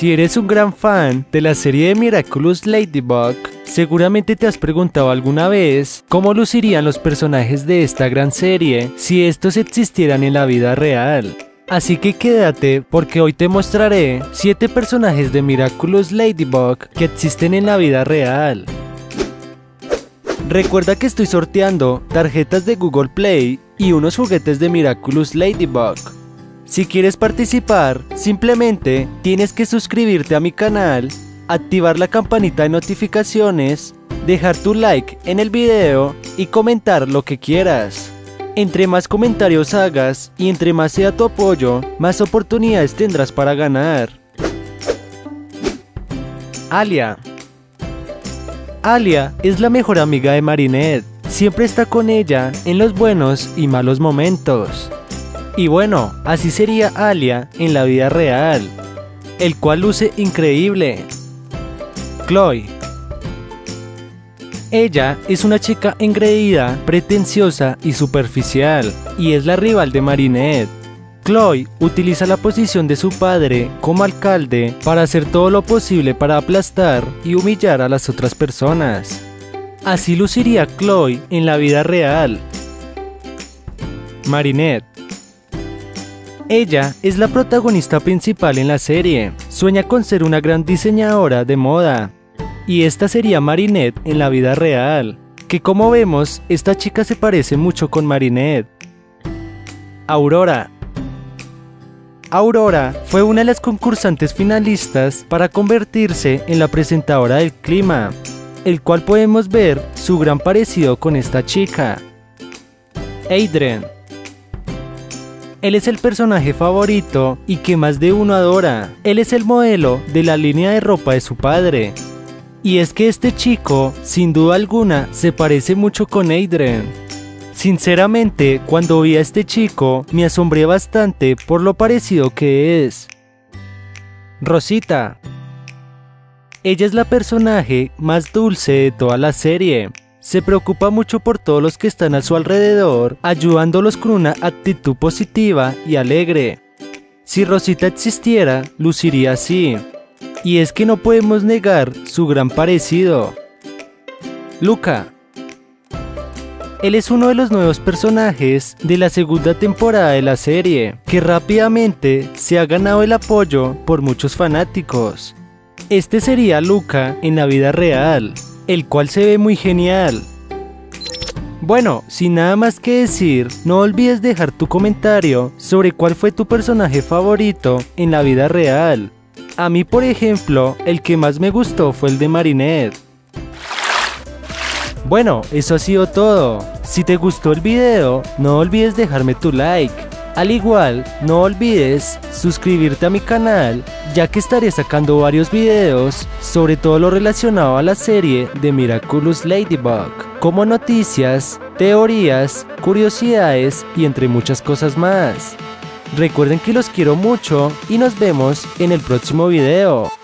Si eres un gran fan de la serie de Miraculous Ladybug, seguramente te has preguntado alguna vez cómo lucirían los personajes de esta gran serie si estos existieran en la vida real. Así que quédate porque hoy te mostraré 7 personajes de Miraculous Ladybug que existen en la vida real. Recuerda que estoy sorteando tarjetas de Google Play y unos juguetes de Miraculous Ladybug. Si quieres participar, simplemente tienes que suscribirte a mi canal, activar la campanita de notificaciones, dejar tu like en el video y comentar lo que quieras. Entre más comentarios hagas y entre más sea tu apoyo, más oportunidades tendrás para ganar. Alia. Alia es la mejor amiga de Marinette. Siempre está con ella en los buenos y malos momentos. Y bueno, así sería Alia en la vida real, el cual luce increíble. Chloé. Ella es una chica engreída, pretenciosa y superficial, y es la rival de Marinette. Chloé utiliza la posición de su padre como alcalde para hacer todo lo posible para aplastar y humillar a las otras personas. Así luciría Chloé en la vida real. Marinette. Ella es la protagonista principal en la serie. Sueña con ser una gran diseñadora de moda. Y esta sería Marinette en la vida real, que como vemos, esta chica se parece mucho con Marinette. Aurora. Aurora fue una de las concursantes finalistas para convertirse en la presentadora del clima, el cual podemos ver su gran parecido con esta chica. Adrien. Él es el personaje favorito y que más de uno adora. Él es el modelo de la línea de ropa de su padre. Y es que este chico, sin duda alguna, se parece mucho con Adrien. Sinceramente, cuando vi a este chico, me asombré bastante por lo parecido que es. Rosita. Ella es la personaje más dulce de toda la serie. Se preocupa mucho por todos los que están a su alrededor, ayudándolos con una actitud positiva y alegre. Si Rosita existiera, luciría así. Y es que no podemos negar su gran parecido. Luka. Él es uno de los nuevos personajes de la segunda temporada de la serie, que rápidamente se ha ganado el apoyo por muchos fanáticos. Este sería Luka en la vida real, el cual se ve muy genial. Bueno, sin nada más que decir, no olvides dejar tu comentario sobre cuál fue tu personaje favorito en la vida real. A mí, por ejemplo, el que más me gustó fue el de Marinette. Bueno, eso ha sido todo. Si te gustó el video, no olvides dejarme tu like. Al igual, no olvides suscribirte a mi canal, ya que estaré sacando varios videos sobre todo lo relacionado a la serie de Miraculous Ladybug, como noticias, teorías, curiosidades y entre muchas cosas más. Recuerden que los quiero mucho y nos vemos en el próximo video.